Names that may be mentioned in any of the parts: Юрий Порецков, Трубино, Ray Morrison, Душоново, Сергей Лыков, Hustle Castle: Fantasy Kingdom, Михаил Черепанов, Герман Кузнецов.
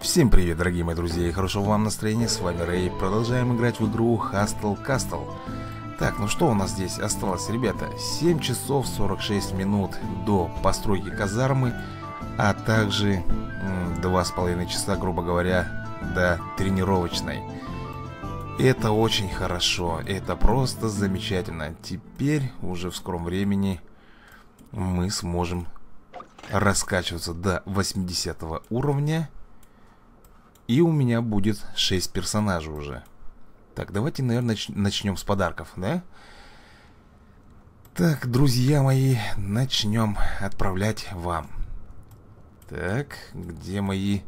Всем привет, дорогие мои друзья, и хорошего вам настроения, с вами Рэй. Продолжаем играть в игру Hustle Castle. Так, ну что у нас здесь осталось, ребята? 7 часов 46 минут до постройки казармы, а также 2,5 часа, грубо говоря, до тренировочной. Это очень хорошо, это просто замечательно. Теперь уже в скором времени мы сможем раскачиваться до 80 уровня. И у меня будет 6 персонажей уже. Так, давайте, наверное, начнем с подарков, да? Так, друзья мои, начнем отправлять вам. Так, где мои...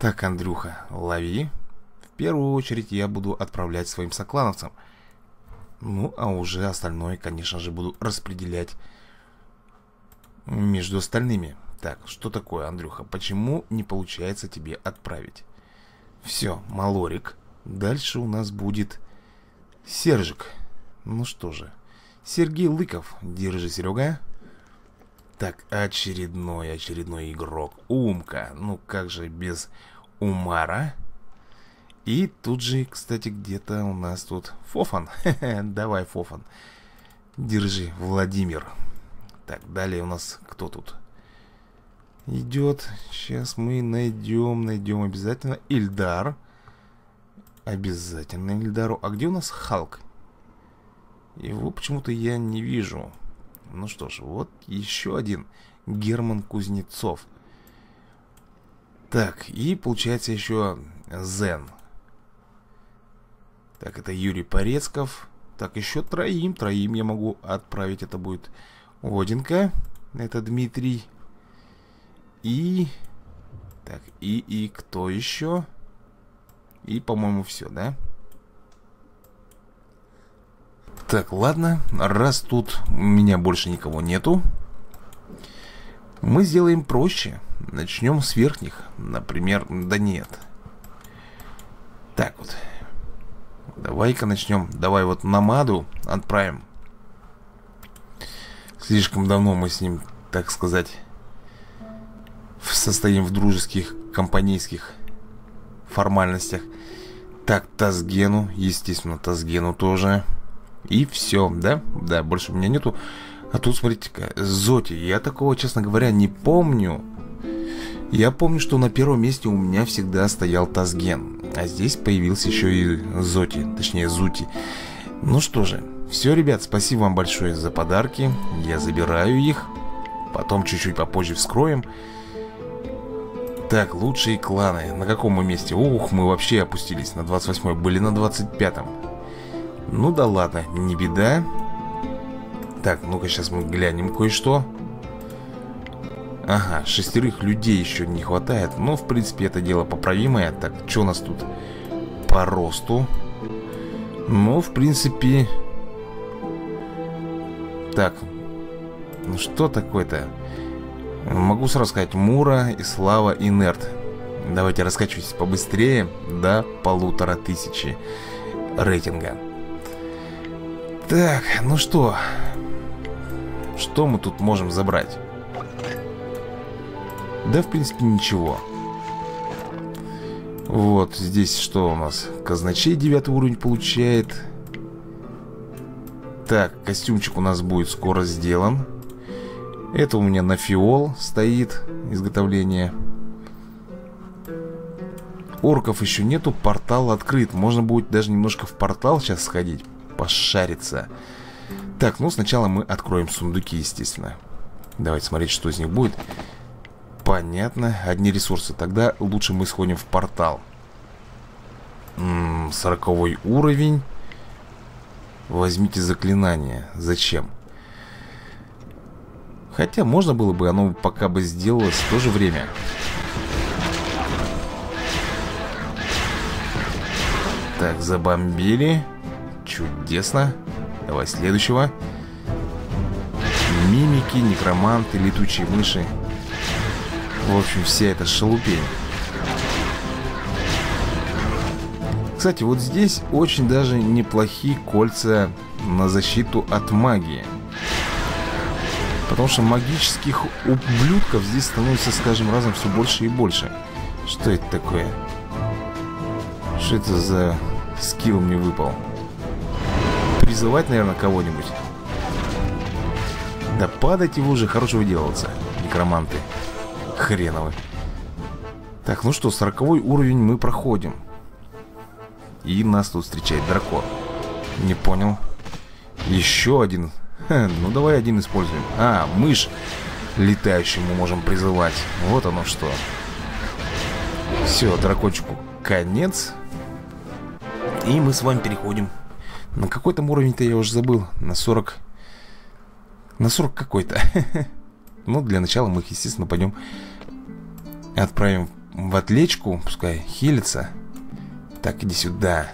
Так, Андрюха, лови. В первую очередь я буду отправлять своим соклановцам. Ну, а уже остальное, конечно же, буду распределять между остальными. Так, что такое, Андрюха? Почему не получается тебе отправить? Все, Малорик. Дальше у нас будет Сержик. Ну что же, Сергей Лыков. Держи, Серега. Так, очередной игрок. Умка. Ну как же без Умара? И тут же, кстати, где-то у нас тут Фофан. Давай, Фофан. Держи, Владимир. Так, далее у нас кто тут идет? Сейчас мы найдем обязательно. Ильдар. Обязательно Ильдару. А где у нас Халк? Его почему-то я не вижу. Ну что ж, вот еще один. Герман Кузнецов. Так, и получается еще Зен. Так, это Юрий Порецков. Так, еще троим я могу отправить. Это будет Одинка. Это Дмитрий. И... Так, и кто еще? И, по-моему, все, да? Так, ладно. Раз тут у меня больше никого нету, мы сделаем проще. Начнем с верхних. Например, да нет. Так вот. Давай-ка начнем. Давай вот Намаду отправим. Слишком давно мы с ним, так сказать... состоим в дружеских, компанейских формальностях. Так, Тазгену, естественно, Тазгену тоже. И все, да? Да, больше у меня нету. А тут, смотрите-ка, Зоти. Я такого, честно говоря, не помню. Я помню, что на первом месте у меня всегда стоял Тазген. А здесь появился еще и Зоти, точнее, Зути. Ну что же, все, ребят, спасибо вам большое за подарки. Я забираю их. Потом чуть-чуть попозже вскроем. Так, лучшие кланы. На каком мы месте? Ух, мы вообще опустились. На 28-м. Были на 25-м. Ну да ладно, не беда. Так, ну-ка сейчас мы глянем кое-что. Ага, 6 людей еще не хватает. Но, в принципе, это дело поправимое. Так, что у нас тут по росту? Ну, в принципе... Так, ну что такое-то? Могу сразу сказать, Мура, Ислава и Нерт. Давайте раскачивайтесь побыстрее до 1500 рейтинга. Так, ну что? Что мы тут можем забрать? Да, в принципе, ничего. Вот здесь что у нас? Казначей 9 уровень получает. Так, костюмчик у нас будет скоро сделан. Это у меня на фиол стоит изготовление. Орков еще нету, портал открыт. Можно будет даже немножко в портал сейчас сходить, пошариться. Так, ну сначала мы откроем сундуки, естественно. Давайте смотреть, что из них будет. Понятно, одни ресурсы. Тогда лучше мы сходим в портал. 40-й уровень. Возьмите заклинание. Зачем? Хотя можно было бы, оно пока бы сделалось в то же время. Так, забомбили. Чудесно. Давай следующего. Мимики, некроманты, летучие мыши. В общем, вся эта шелупень. Кстати, вот здесь очень даже неплохие кольца на защиту от магии. Потому что магических ублюдков здесь становится с каждым разом все больше и больше. Что это такое? Что это за скилл мне выпал? Призывать, наверное, кого-нибудь. Да падайте вы уже, хорошего делаться, некроманты хреновы. Так, ну что, 40-й уровень мы проходим. И нас тут встречает дракон. Не понял. Еще один. Ха, ну давай один используем. А, мышь летающую мы можем призывать. Вот оно что. Все, дракончику конец. И мы с вами переходим. На какой там уровень-то я уже забыл. На 40. На 40 какой-то. Ну, для начала мы их, естественно, пойдем отправим в отлечку. Пускай хилится. Так, иди сюда,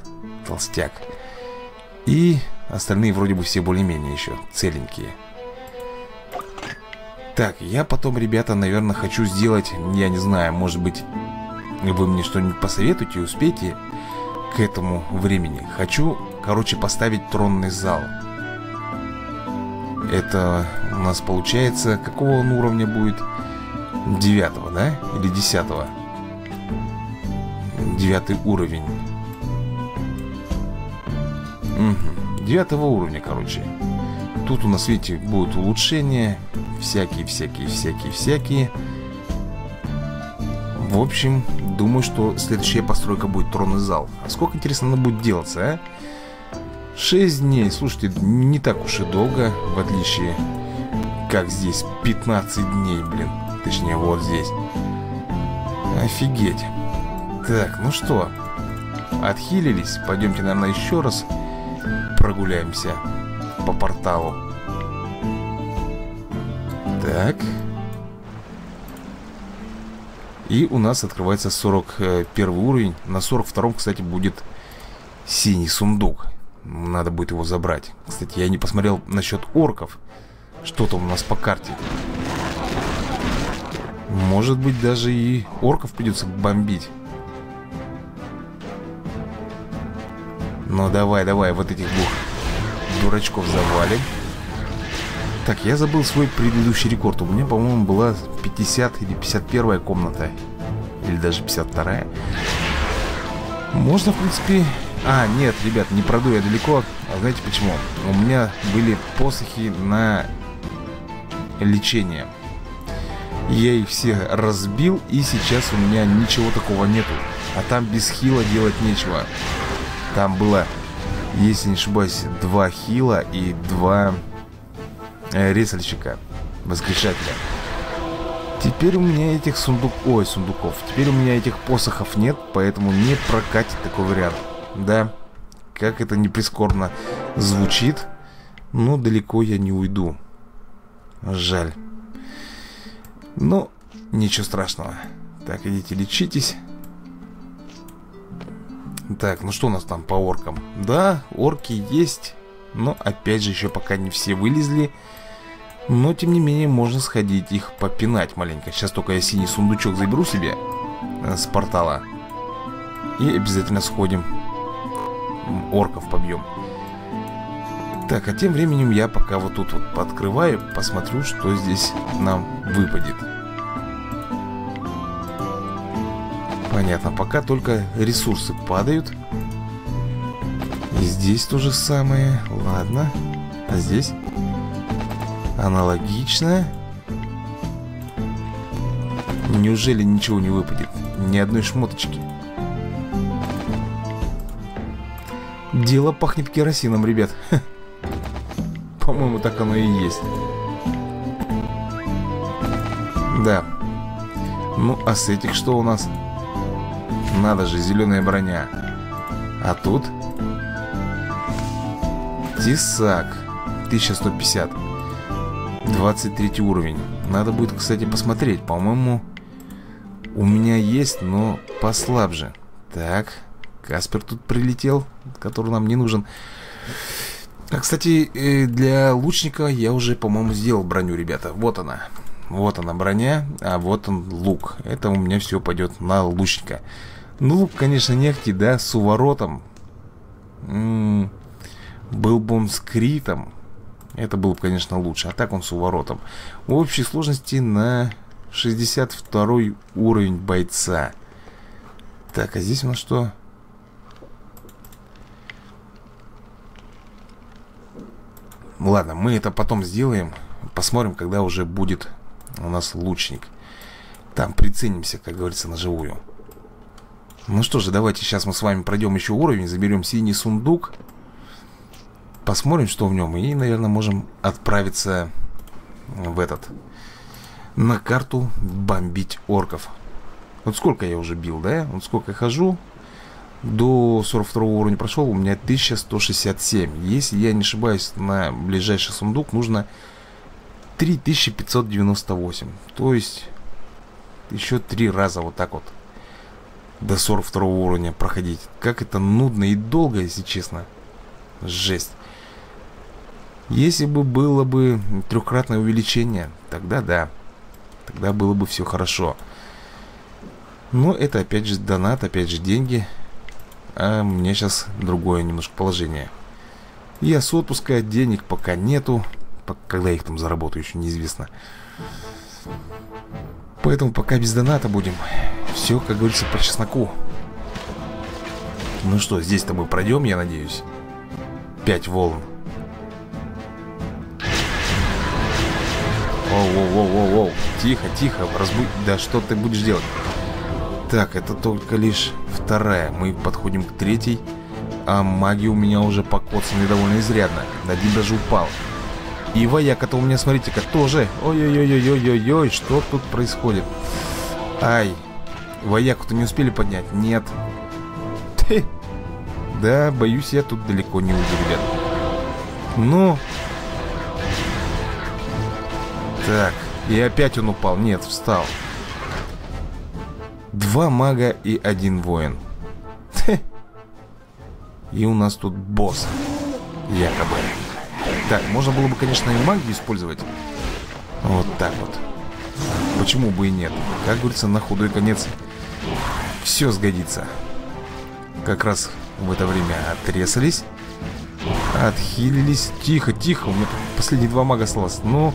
толстяк. И остальные вроде бы все более-менее еще целенькие. Так, я потом, ребята, наверное, хочу сделать, я не знаю, может быть, вы мне что-нибудь посоветуете, успейте к этому времени. Хочу, короче, поставить тронный зал. Это у нас получается, какого он уровня будет? 9-го, да? Или 10-го? 9-й уровень. 9-го уровня, короче. Тут у нас, видите, будут улучшения. Всякие. В общем, думаю, что следующая постройка будет тронный зал. А сколько, интересно, она будет делаться, а? 6 дней, слушайте, не так уж и долго. В отличие, как здесь, 15 дней, блин. Точнее, вот здесь. Офигеть. Так, ну что, отхилились. Пойдемте, наверное, еще раз прогуляемся по порталу. Так. И у нас открывается 41 уровень. На 42-м, кстати, будет синий сундук. Надо будет его забрать. Кстати, я не посмотрел насчет орков. Что там у нас по карте? Может быть, даже и орков придется бомбить. Ну, давай, вот этих двух дурачков завалим. Так, я забыл свой предыдущий рекорд. У меня, по-моему, была 50 или 51-я комната. Или даже 52-я. Можно, в принципе... А, нет, ребят, не пройду я далеко. А знаете почему? У меня были посохи на лечение. Я их все разбил, и сейчас у меня ничего такого нету. А там без хила делать нечего. Там было, если не ошибаюсь, 2 хила и 2... рисальщика, воскрешателя. Теперь у меня этих сундуков. Теперь у меня этих посохов нет, поэтому не прокатит такой вариант. Да, как это не прискорбно звучит, но далеко я не уйду. Жаль. Ну, ничего страшного. Так, идите лечитесь. Так, ну что у нас там по оркам? Да, орки есть, но опять же еще пока не все вылезли. Но, тем не менее, можно сходить их попинать маленько. Сейчас только я синий сундучок заберу себе с портала. И обязательно сходим. Орков побьем. Так, а тем временем я пока вот тут вот пооткрываю, посмотрю, что здесь нам выпадет. Понятно, пока только ресурсы падают. И здесь то же самое. Ладно. А здесь... аналогично. Неужели ничего не выпадет? Ни одной шмоточки. Дело пахнет керосином, ребят. По-моему, так оно и есть. Да. Ну, а с этих что у нас? Надо же, зеленая броня. А тут? Тесак. 1150. 23 уровень. Надо будет, кстати, посмотреть. По-моему, у меня есть, но послабже. Так, Каспер тут прилетел, который нам не нужен. А, кстати, для лучника я уже, по-моему, сделал броню, ребята. Вот она. Вот она броня, а вот он лук. Это у меня все пойдет на лучника. Ну, лук, конечно, нехти, да, с уворотом. Был бы он с критом, это было бы, конечно, лучше. А так он с уворотом. В общей сложности на 62 уровень бойца. Так, а здесь у нас что? Ладно, мы это потом сделаем. Посмотрим, когда уже будет у нас лучник. Там приценимся, как говорится, наживую. Ну что же, давайте сейчас мы с вами пройдем еще уровень. Заберем синий сундук. Посмотрим, что в нем. И, наверное, можем отправиться в этот. На карту бомбить орков. Вот сколько я уже бил, да? Вот сколько я хожу. До 42 уровня прошел. У меня 1167. Если я не ошибаюсь, на ближайший сундук нужно 3598. То есть еще 3 раза вот так вот до 42 уровня проходить. Как это нудно и долго, если честно. Жесть. Если бы было бы трехкратное увеличение, тогда да. Тогда было бы все хорошо. Но это опять же донат, опять же деньги. А у меня сейчас другое немножко положение. Я с отпуска, денег пока нету. Когда я их там заработаю, еще неизвестно. Поэтому пока без доната будем. Все, как говорится, по чесноку. Ну что, здесь с тобой пройдем, я надеюсь. 5 волн. Воу-воу-воу-воу-воу. Тихо, тихо, разбудь. Да что ты будешь делать? Так, это только лишь вторая. Мы подходим к третьей. А маги у меня уже покоцаны довольно изрядно. Один даже упал. И вояка-то у меня, смотрите-ка, тоже. Ой-ой-ой-ой-ой-ой-ой, что тут происходит? Ай, вояку-то не успели поднять? Нет. Ты. Да, боюсь, я тут далеко не уйду, ребят. Ну. Так, и опять он упал. Нет, встал. 2 мага и 1 воин. Хе. И у нас тут босс. Якобы. Так, можно было бы, конечно, и магию использовать. Вот так вот. Почему бы и нет? Как говорится, на худой конец все сгодится. Как раз в это время отрезались. Отхилились. Тихо, тихо. У меня последние 2 мага осталось. Ну,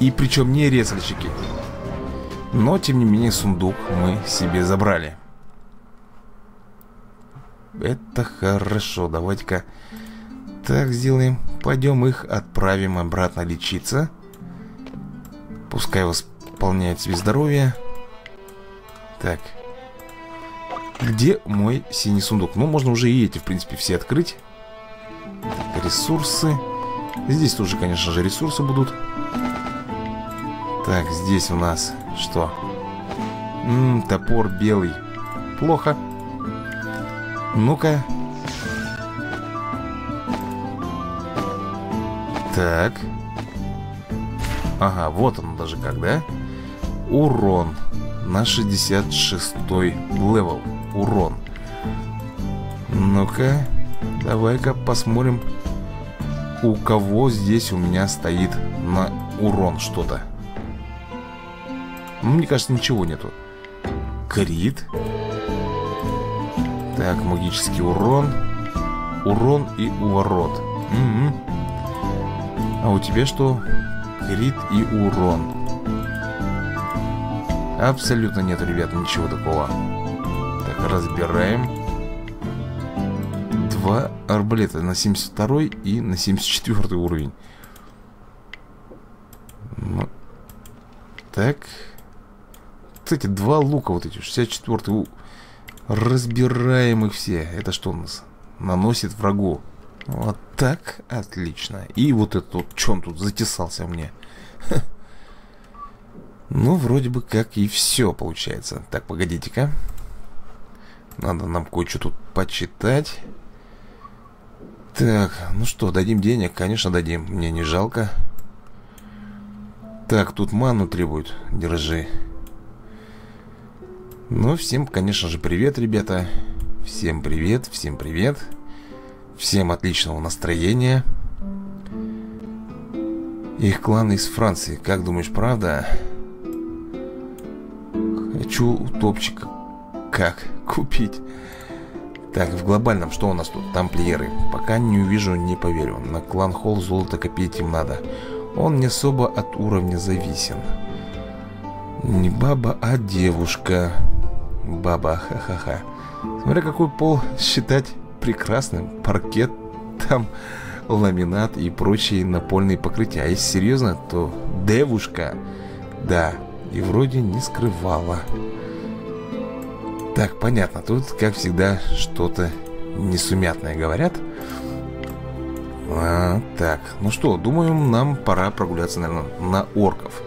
и причем не резальщики. Но, тем не менее, сундук мы себе забрали. Это хорошо. Давайте-ка так сделаем. Пойдем их отправим обратно лечиться. Пускай восполняет себе здоровье. Так. Где мой синий сундук? Ну, можно уже и эти, в принципе, все открыть. Так, ресурсы. Здесь тоже, конечно же, ресурсы будут. Так, здесь у нас что? Топор белый. Плохо. Ну-ка. Так. Ага, вот он даже как, да? Урон. На 66-й левел. Урон. Ну-ка. Давай-ка посмотрим, у кого здесь у меня стоит на урон что-то. Ну, мне кажется, ничего нету. Крит. Так, магический урон. Урон и уворот. А у тебя что? Крит и урон. Абсолютно нету, ребят, ничего такого. Так, разбираем. 2 арбалета на 72 и на 74 уровень. Ну, так. Кстати, 2 лука вот эти, 64-й. Разбираем их все. Это что у нас? Наносит врагу. Вот так, отлично. И вот этот вот, что он тут затесался мне. Ха. Ну, вроде бы как и все получается. Так, погодите-ка. Надо нам кое-что тут почитать. Так, ну что, дадим денег? Конечно, дадим. Мне не жалко. Так, тут ману требуют. Держи. Ну, всем, конечно же, привет, ребята. Всем привет, всем привет. Всем отличного настроения. Их клан из Франции. Как думаешь, правда? Хочу утопчика. Как купить? Так, в глобальном что у нас тут? Тамплиеры. Пока не увижу, не поверю. На клан Холл золото копить им надо. Он не особо от уровня зависен. Не баба, а девушка. Баба, ха-ха-ха. Смотря какой пол считать прекрасным. Паркет, там ламинат и прочие напольные покрытия. А если серьезно, то девушка, да, и вроде не скрывала. Так, понятно, тут, как всегда, что-то несумятное говорят. Так, ну что, думаю, нам пора прогуляться, наверное, на орков.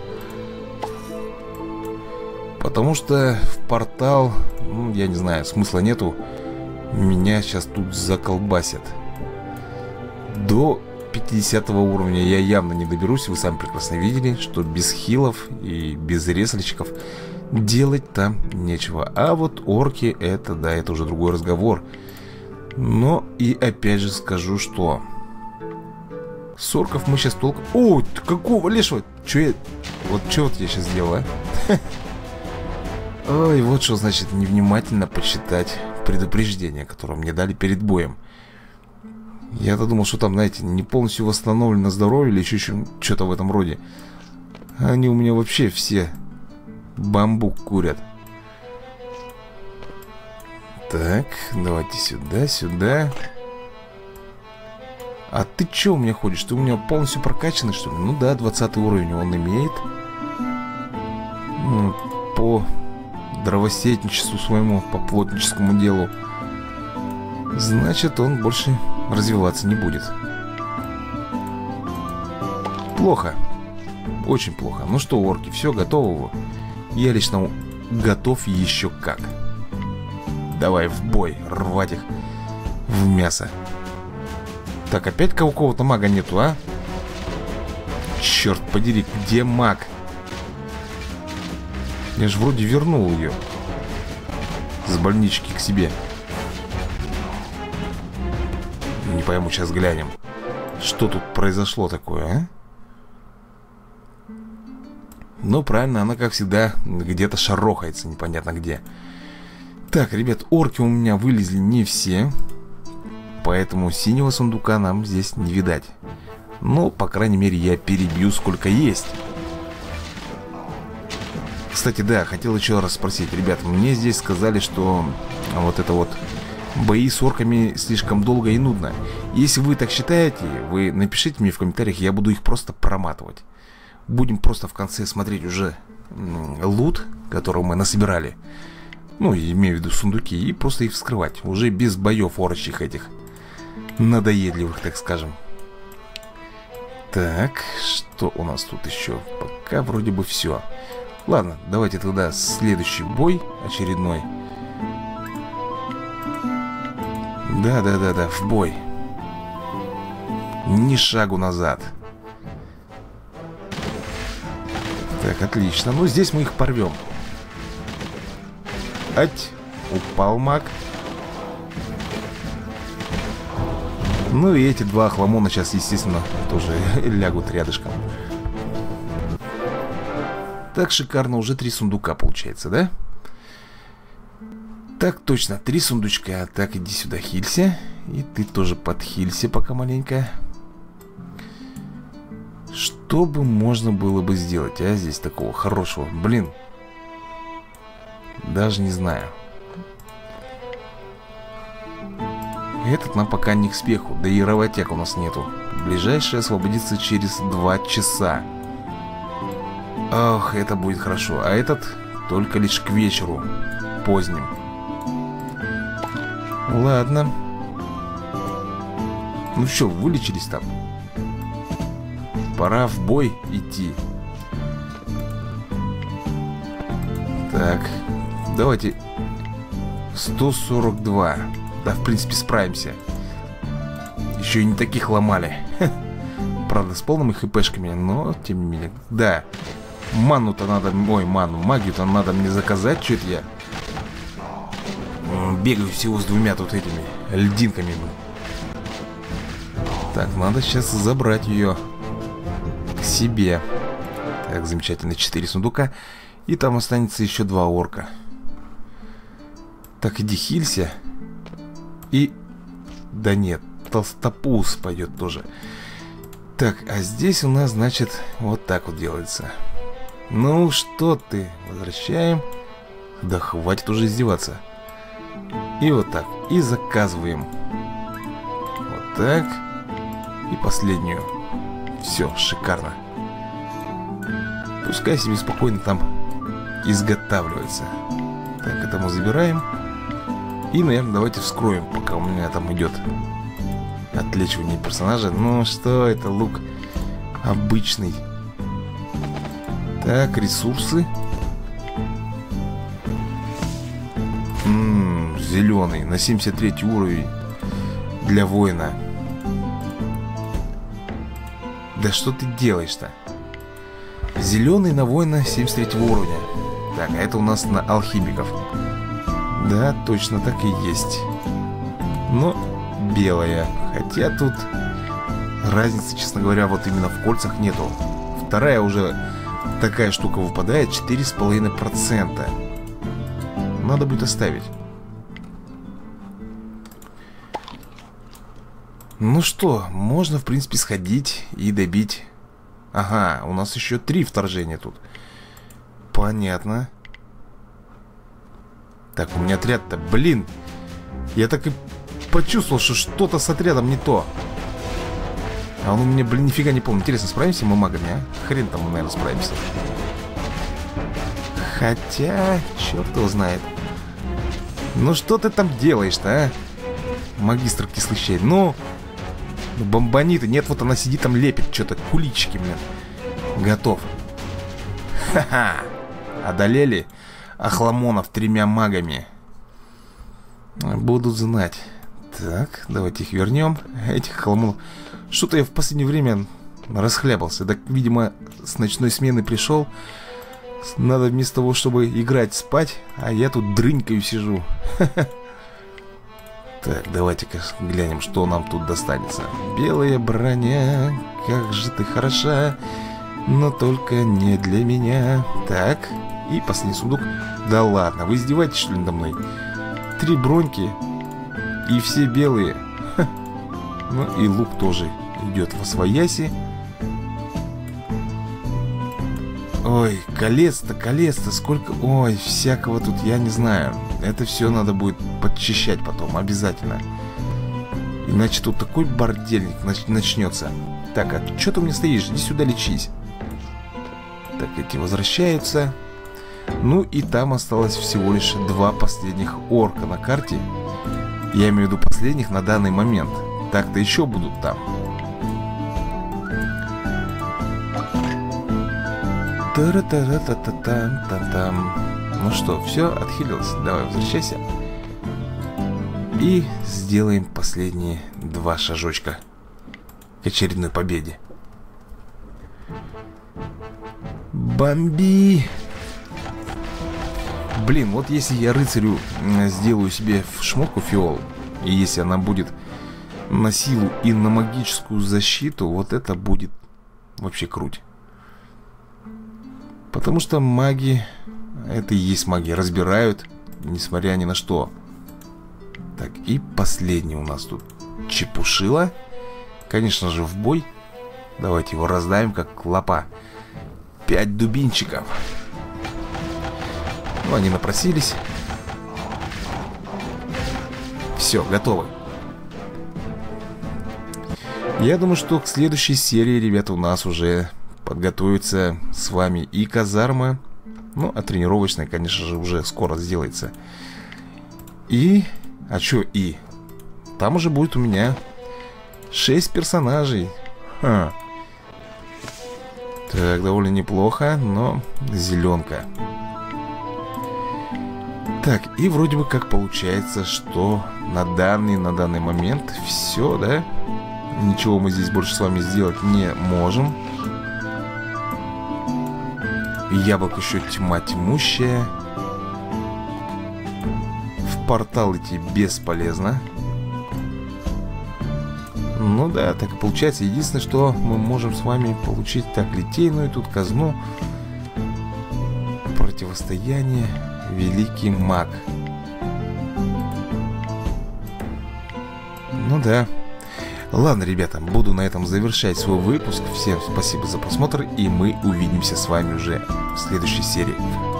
Потому что в портал, ну, я не знаю, смысла нету. Меня сейчас тут заколбасят. До 50 уровня я явно не доберусь. Вы сами прекрасно видели, что без хилов и без ресличков делать там нечего. А вот орки, это да, это уже другой разговор. Но и опять же скажу, что с орков мы сейчас толком... О, какого лешего? Че я... Вот че вот я сейчас делаю, а? Ой, вот что значит невнимательно почитать предупреждение, которое мне дали перед боем. Я-то думал, что там, знаете, не полностью восстановлено здоровье или еще что-то в этом роде. Они у меня вообще все бамбук курят. Так, давайте сюда, сюда. А ты че у меня ходишь? Ты у меня полностью прокачанный, что ли? Ну да, 20 уровень он имеет. Ну, по дровосетничеству своему, по плотническому делу. Значит, он больше развиваться не будет. Плохо. Очень плохо. Ну что, орки, все готово. Я лично готов еще как. Давай в бой, рвать их в мясо. Так, опять какого-то мага нету, а? Черт подери, где маг? Я же вроде вернул ее с больнички к себе. Не пойму, сейчас глянем, что тут произошло такое, а? Ну, правильно, она, как всегда, где-то шарохается, непонятно где. Так, ребят, орки у меня вылезли не все. Поэтому синего сундука нам здесь не видать. Но, по крайней мере, я перебью сколько есть. Кстати, да, хотел еще раз спросить. Ребят, мне здесь сказали, что вот это вот... Бои с орками слишком долго и нудно. Если вы так считаете, вы напишите мне в комментариях, я буду их просто проматывать. Будем просто в конце смотреть уже лут, которого мы насобирали. Ну, имею в виду сундуки, и просто их вскрывать. Уже без боев орочьих этих надоедливых, так скажем. Так, что у нас тут еще? Пока вроде бы все. Ладно, давайте тогда следующий бой очередной. Да, в бой. Ни шагу назад. Так, отлично. Ну, здесь мы их порвем. Ать, упал маг. Ну и эти два хламона сейчас, естественно, тоже лягут рядышком. Так, шикарно, уже 3 сундука получается, да? Так, точно, 3 сундучка. Так, иди сюда, хилься. И ты тоже подхилься пока маленько. Что бы можно было бы сделать, а, здесь такого хорошего? Блин. Даже не знаю. Этот нам пока не к спеху. Да и работяг у нас нету. Ближайший освободится через 2 часа. Ох, это будет хорошо. А этот только лишь к вечеру. Поздним. Ладно. Ну что, вылечились там? Пора в бой идти. Так, давайте 142. Да, в принципе, справимся. Еще и не таких ломали. Правда, с полными хпшками, но тем не менее. Да, ману-то надо... Ой, ману, магию-то надо мне заказать, что-то я... Бегаю всего с 2 тут этими льдинками. Так, надо сейчас забрать ее к себе. Так, замечательно, 4 сундука. И там останется еще 2 орка. Так, иди хилься. И... Да нет, толстопуз пойдет тоже. Так, а здесь у нас, значит, вот так вот делается. Ну, что ты? Возвращаем. Да хватит уже издеваться. И вот так. И заказываем. Вот так. И последнюю. Все, шикарно. Пускай себе спокойно там изготавливается. Так, это мы забираем. И, наверное, давайте вскроем, пока у меня там идет отлечивание персонажа. Ну что, это лук обычный. Так, ресурсы. Зеленый, на 73 уровень для воина. Да что ты делаешь-то? Зеленый на воина 73 уровня. Так, а это у нас на алхимиков. Да, точно так и есть. Но белая. Хотя тут разницы, честно говоря, вот именно в кольцах нету. Вторая уже такая штука выпадает, 4,5%. Надо будет оставить. Ну что, можно, в принципе, сходить и добить. Ага, у нас еще 3 вторжения тут. Понятно. Так, у меня отряд-то, блин. Я так и почувствовал, что что-то с отрядом не то. А он у меня, блин, нифига не помнит. Интересно, справимся мы магами, а? Хрен там мы, наверное, справимся. Хотя, черт его знает. Ну что ты там делаешь-то, а? Магистр кислый щей, ну... Ну, бомбаниты. Нет, вот она сидит там, лепит что-то. Куличики, блин. Готов. Ха-ха. Одолели охламонов 3 магами. Будут знать. Так, давайте их вернем. Этих охламонов. Что-то я в последнее время расхлябался. Так, видимо, с ночной смены пришел. Надо вместо того, чтобы играть, спать. А я тут дрынькою сижу. Ха-ха. Так, давайте-ка глянем, что нам тут достанется. Белая броня, как же ты хороша, но только не для меня. Так, и последний сундук. Да ладно, вы издеваетесь, что ли, надо мной? 3 броньки, и все белые. Ха. Ну и лук тоже идет восвояси. Ой, колец-то, колец-то, сколько... Ой, всякого тут, я не знаю. Это все надо будет подчищать потом, обязательно. Иначе тут такой бордельник начнется. Так, а что ты у меня стоишь? Иди сюда лечись. Так, эти возвращаются. Ну и там осталось всего лишь 2 последних орка на карте. Я имею в виду последних на данный момент. Так-то еще будут там. Ну что, все, отхилился. Давай, возвращайся. И сделаем последние 2 шажочка к очередной победе. Бомби! Блин, вот если я рыцарю сделаю себе в шмотку фиол, и если она будет на силу и на магическую защиту, вот это будет вообще круть. Потому что маги, это и есть маги, разбирают, несмотря ни на что. Так, и последний у нас тут чепушила. Конечно же, в бой. Давайте его раздаем, как клопа. 5 дубинчиков. Ну, они напросились. Все, готовы. Я думаю, что к следующей серии, ребята, у нас уже... подготовится с вами и казарма. Ну, а тренировочная, конечно же, уже скоро сделается. И... А чё и? Там уже будет у меня 6 персонажей. Ха. Так, довольно неплохо, но зеленка. Так, и вроде бы как получается, что на данный момент все, да? Ничего мы здесь больше с вами сделать не можем. Яблок еще тьма тьмущая. В портал идти бесполезно. Ну да, так и получается. Единственное, что мы можем с вами получить, так, литейную тут казну. Противостояние. Великий маг. Ну да. Ладно, ребята, буду на этом завершать свой выпуск. Всем спасибо за просмотр, и мы увидимся с вами уже в следующей серии.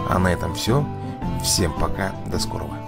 А на этом все. Всем пока, до скорого.